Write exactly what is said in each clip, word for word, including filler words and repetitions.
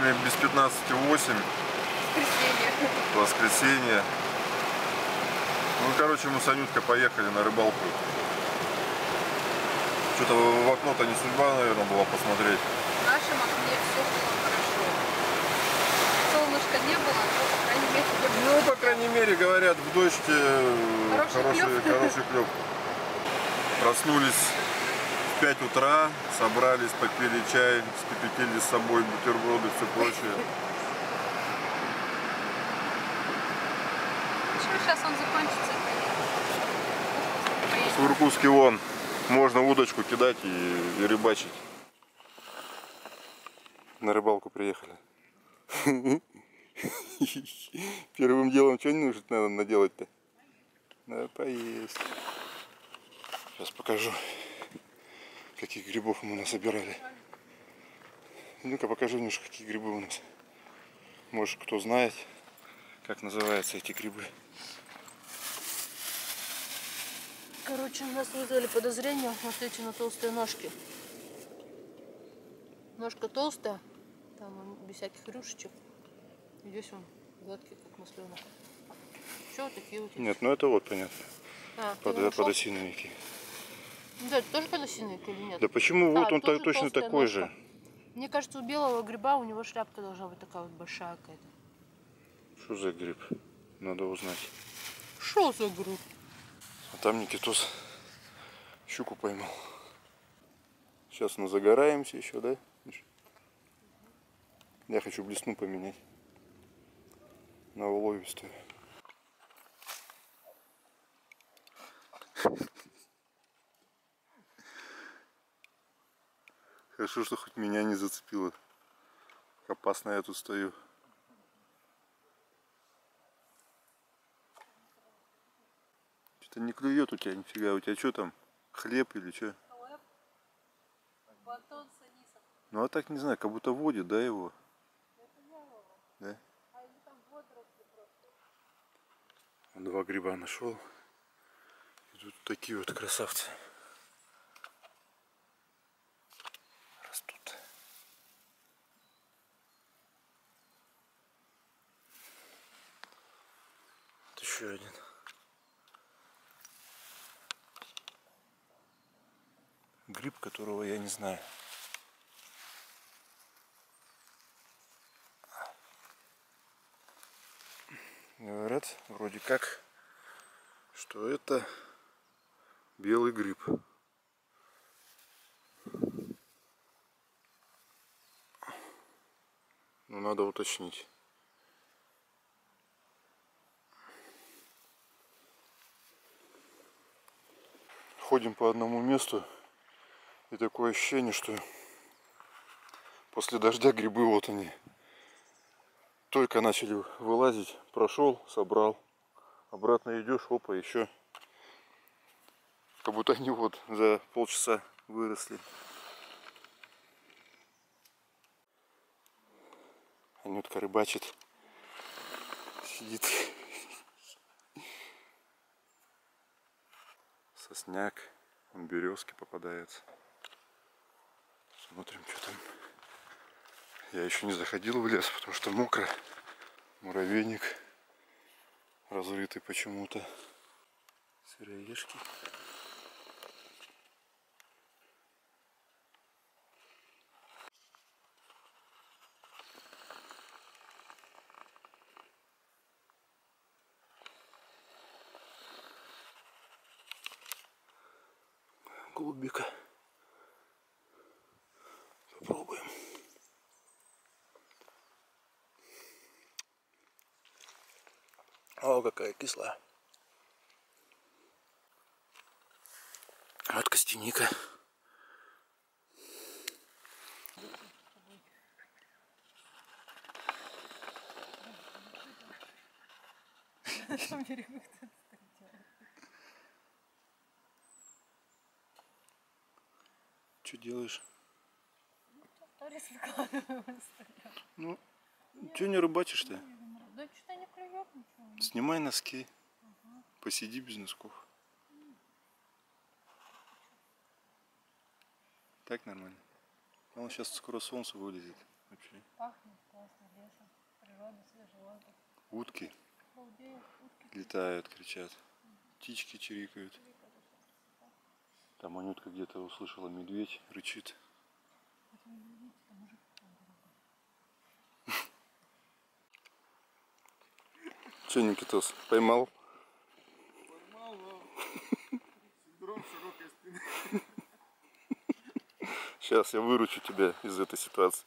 время без пятнадцати восемь. Воскресенье. Воскресенье. Ну, короче, мы с Анюткой поехали на рыбалку. Что-то в окно-то не судьба, наверное, была посмотреть. В нашем окне все было хорошо. Солнышка не было, но, по крайней мере, не было. Ну, по крайней мере, говорят, в дождь хороший клёв. Проснулись в пять утра, собрались, попили чай, скипятили с собой бутерброды и все прочее. Сейчас он закончится. В Иркутске вон можно удочку кидать и, и рыбачить. На рыбалку приехали. Первым делом что не нужно надо наделать-то? Надо поесть. Сейчас покажу, каких грибов мы насобирали. Ну-ка покажу немножко, какие грибы у нас. Может, кто знает, как называются эти грибы. Короче, у нас вызвали подозрение, смотрите, на толстые ножки. Ножка толстая, там без всяких рюшечек. Здесь он гладкий, как масленок. Все вот такие вот. Нет, ну это вот понятно. А, Под, подосиновики. Да, это тоже подосиновик или нет? Да почему? Да, вот он та, точно такой ножка. Же. Мне кажется, у белого гриба у него шляпка должна быть такая вот большая какая-то. Что за гриб? Надо узнать. Что за гриб? А там Никитос щуку поймал. Сейчас мы загораемся еще, да? Я хочу блесну поменять на уловистую. Хорошо, что хоть меня не зацепило. Опасно я тут стою. Что-то не клюет у тебя нифига. У тебя что там? Хлеб или что? Батон с анисом. Ну а так не знаю, как будто водит, да, его? Это не лова. Да? А или там водоросли просто. Два гриба нашел. И тут такие вот красавцы. Растут. Вот еще один. Гриб, которого я не знаю. Говорят, вроде как, что это белый гриб. Но надо уточнить. Ходим по одному месту. И такое ощущение, что после дождя грибы, вот они, только начали вылазить, прошел, собрал, обратно идешь, опа, еще. Как будто они вот за полчаса выросли. Анютка рыбачит, сидит. Сосняк, он березки попадается. Смотрим, что там. Я еще не заходил в лес, потому что мокро. Муравейник разрытый почему-то. Сыроежки. Голубика. Попробуем. О, какая кислая. Вот костяника. Что делаешь? Ну, что не рыбачишь-то? Да что-то не клюет ничего. Снимай носки. Угу. Посиди без носков. Угу. Так нормально. Он сейчас скоро солнце вылезет. вообще. Пахнет классно лесом, природа, свежеводка. Утки. Балдеют, утки. Летают, кричат. Птички чирикают. Там Анютка где-то услышала, медведь рычит. Че, Никитос, поймал? Поймал, но синдром широкой спины. Сейчас я выручу тебя из этой ситуации.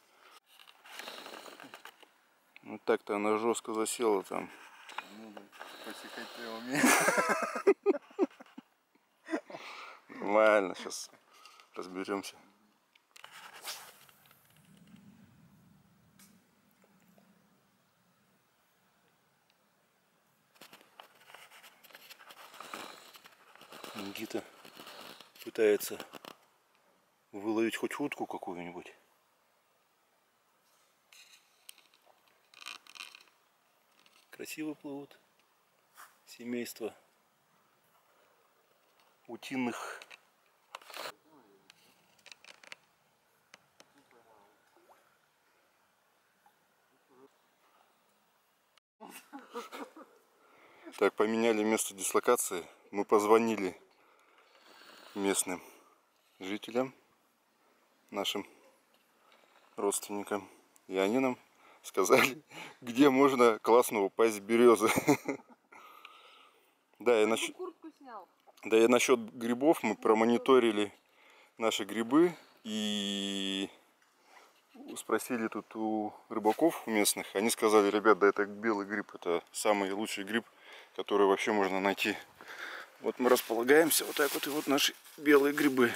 Ну так-то она жестко засела там. Ну, да, посекать я умею. Нормально, сейчас разберемся. Никита пытается выловить хоть утку какую-нибудь. Красиво плывут семейство утиных. Так, поменяли место дислокации. Мы позвонили местным жителям, нашим родственникам, и они нам сказали, где можно классно упасть с березы. Да, и насчет, да, и насчет грибов мы промониторили наши грибы и спросили тут у рыбаков местных. Они сказали, ребят, да это белый гриб, это самый лучший гриб, который вообще можно найти. Вот мы располагаемся вот так вот, и вот наши белые грибы.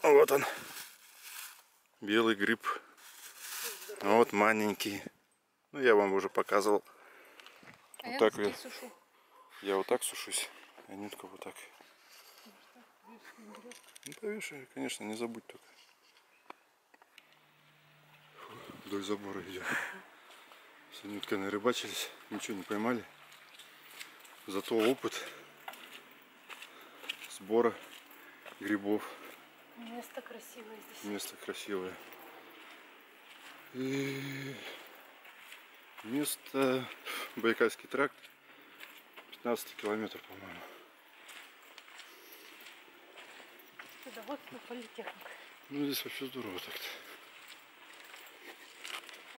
Вот он, белый гриб. Вот маленький. Ну, я вам уже показывал. А вот я так я сушу. Я вот так сушусь, а нитку вот так. Ну, повешай, конечно, не забудь только. Фу, вдоль забора идем. Все нитка нарыбачились, ничего не поймали. Зато опыт сбора грибов. Место красивое здесь. Место красивое. И место Байкальский тракт, пятнадцать километров, по-моему. Это вот политехника. Ну здесь вообще здорово так-то.